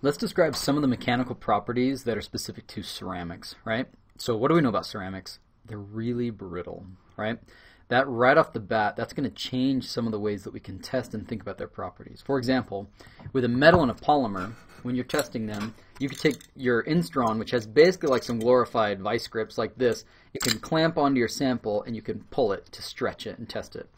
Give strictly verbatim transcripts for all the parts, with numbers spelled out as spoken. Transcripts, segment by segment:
Let's describe some of the mechanical properties that are specific to ceramics, right? So what do we know about ceramics? They're really brittle, right? That right off the bat, that's going to change some of the ways that we can test and think about their properties. For example, with a metal and a polymer, when you're testing them, you could take your Instron, which has basically like some glorified vice grips like this. It can clamp onto your sample and you can pull it to stretch it and test it.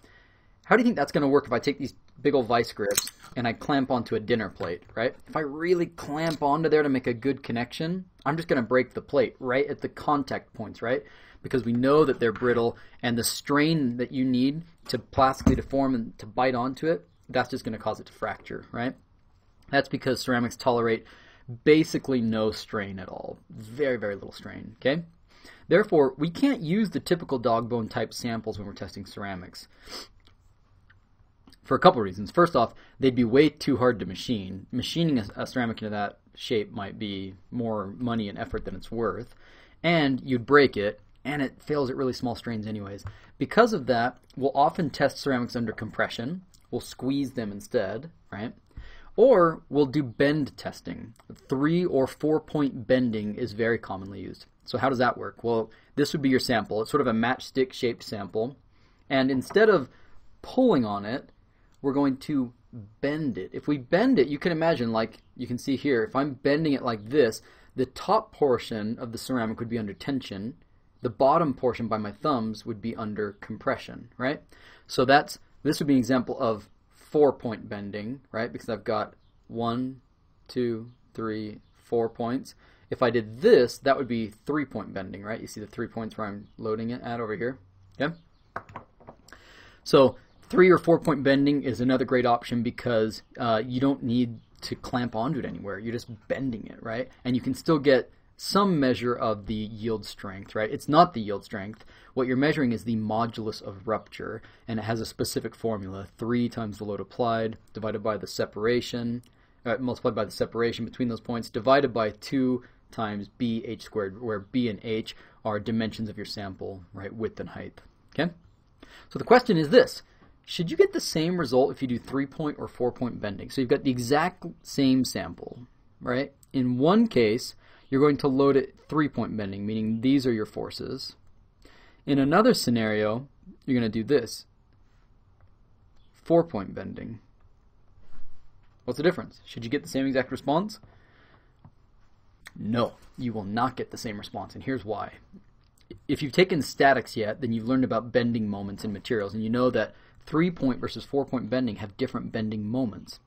How do you think that's going to work if I take these big old vice grips and I clamp onto a dinner plate, right? If I really clamp onto there to make a good connection, I'm just going to break the plate right at the contact points, right? Because we know that they're brittle, and the strain that you need to plastically deform and to bite onto it, that's just going to cause it to fracture, right? That's because ceramics tolerate basically no strain at all, very, very little strain, okay? Therefore, we can't use the typical dog bone type samples when we're testing ceramics for a couple reasons. First off, they'd be way too hard to machine. Machining a, a ceramic into that shape might be more money and effort than it's worth, and you'd break it, and it fails at really small strains anyways. Because of that, we'll often test ceramics under compression. We'll squeeze them instead, right? Or we'll do bend testing. Three or four point bending is very commonly used. So how does that work? Well, this would be your sample. It's sort of a matchstick shaped sample. And instead of pulling on it, we're going to bend it. If we bend it, you can imagine, like you can see here, if I'm bending it like this, the top portion of the ceramic would be under tension. The bottom portion by my thumbs would be under compression, right? So that's, this would be an example of four-point bending, right? Because I've got one, two, three, four points. If I did this, that would be three-point bending, right? You see the three points where I'm loading it at over here, okay? So three or four-point bending is another great option because uh, you don't need to clamp onto it anywhere. You're just bending it, right? And you can still get some measure of the yield strength, right? It's not the yield strength. What you're measuring is the modulus of rupture, and it has a specific formula, three times the load applied, divided by the separation, uh, multiplied by the separation between those points, divided by two times b h squared, where b and h are dimensions of your sample, right? Width and height, okay? So the question is this. Should you get the same result if you do three-point or four-point bending? So you've got the exact same sample, right? In one case, you're going to load it three-point bending, meaning these are your forces. In another scenario, you're going to do this, four-point bending. What's the difference? Should you get the same exact response? No, you will not get the same response, and here's why. If you've taken statics yet, then you've learned about bending moments in materials, and you know that three-point versus four-point bending have different bending moments.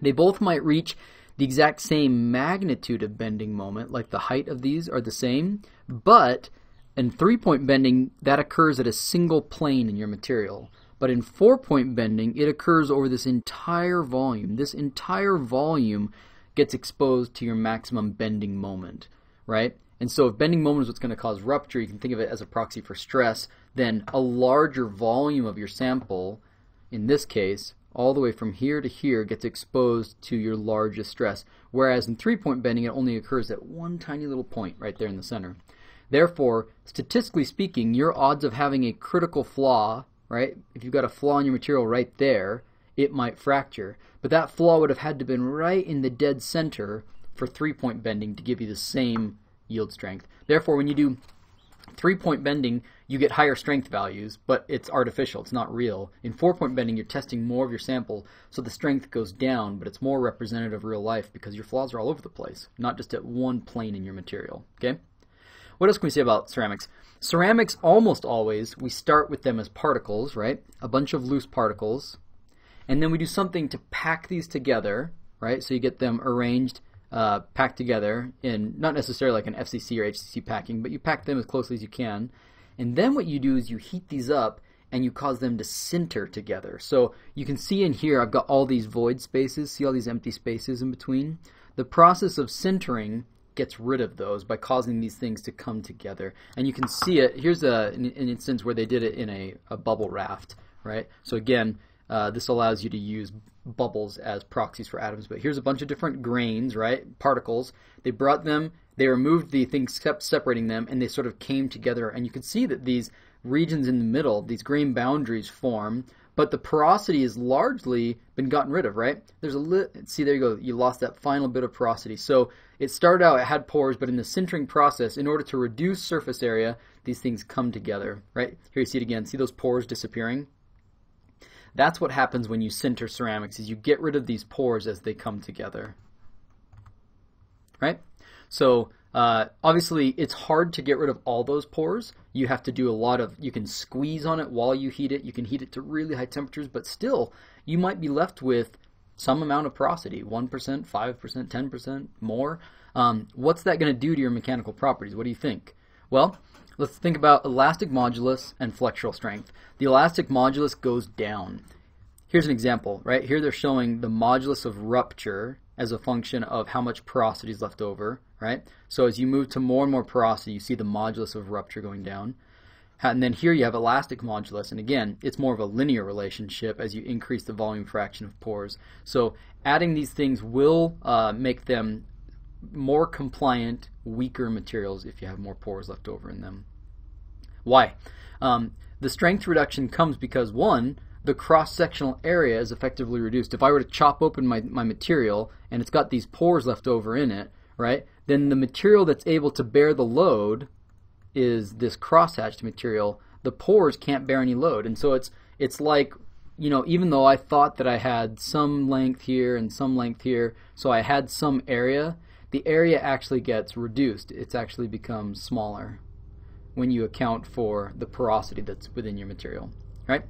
They both might reach the exact same magnitude of bending moment, like the height of these are the same, but in three-point bending, that occurs at a single plane in your material. But in four-point bending, it occurs over this entire volume. This entire volume gets exposed to your maximum bending moment, right? And so if bending moment is what's going to cause rupture, you can think of it as a proxy for stress, then a larger volume of your sample, in this case, all the way from here to here gets exposed to your largest stress, whereas in three-point bending it only occurs at one tiny little point right there in the center. Therefore, statistically speaking, your odds of having a critical flaw, right, if you've got a flaw in your material right there, it might fracture. But that flaw would have had to have been right in the dead center for three-point bending to give you the same yield strength. Therefore, when you do three-point bending, you get higher strength values, but it's artificial, it's not real. In four-point bending, you're testing more of your sample, so the strength goes down, but it's more representative of real life because your flaws are all over the place, not just at one plane in your material, okay? What else can we say about ceramics? Ceramics, almost always, we start with them as particles, right? A bunch of loose particles, and then we do something to pack these together, right? So you get them arranged, Uh, packed together in not necessarily like an F C C or H C C packing, but you pack them as closely as you can. And then what you do is you heat these up and you cause them to sinter together. So you can see in here I've got all these void spaces, see all these empty spaces in between? The process of sintering gets rid of those by causing these things to come together. And you can see it, here's a, an, an instance where they did it in a, a bubble raft, right? So again, Uh, this allows you to use bubbles as proxies for atoms. But here's a bunch of different grains, right, particles. They brought them, they removed the things, kept separating them, and they sort of came together. And you can see that these regions in the middle, these grain boundaries form, but the porosity has largely been gotten rid of, right? There's a li see, there you go. You lost that final bit of porosity. So it started out, it had pores, but in the sintering process, in order to reduce surface area, these things come together, right? Here you see it again. See those pores disappearing? That's what happens when you sinter ceramics, is you get rid of these pores as they come together, right? So uh, obviously it's hard to get rid of all those pores. You have to do a lot of, you can squeeze on it while you heat it. You can heat it to really high temperatures, but still you might be left with some amount of porosity, one percent, five percent, ten percent, more. Um, what's that going to do to your mechanical properties? What do you think? Well, let's think about elastic modulus and flexural strength. The elastic modulus goes down. Here's an example, right? Here they're showing the modulus of rupture as a function of how much porosity is left over, right? So as you move to more and more porosity, you see the modulus of rupture going down. And then here you have elastic modulus, and again, it's more of a linear relationship as you increase the volume fraction of pores. So adding these things will uh, make them more compliant, weaker materials if you have more pores left over in them. Why? Um, the strength reduction comes because, one, the cross-sectional area is effectively reduced. If I were to chop open my, my material and it's got these pores left over in it, right, then the material that's able to bear the load is this cross-hatched material. The pores can't bear any load, and so it's it's like, you know, even though I thought that I had some length here and some length here, so I had some area, the area actually gets reduced. It's actually becomes smaller when you account for the porosity that's within your material, right?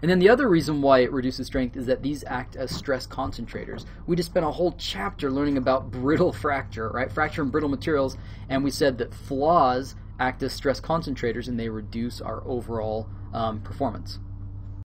And then the other reason why it reduces strength is that these act as stress concentrators. We just spent a whole chapter learning about brittle fracture, right? Fracture and brittle materials, and we said that flaws act as stress concentrators and they reduce our overall um, performance.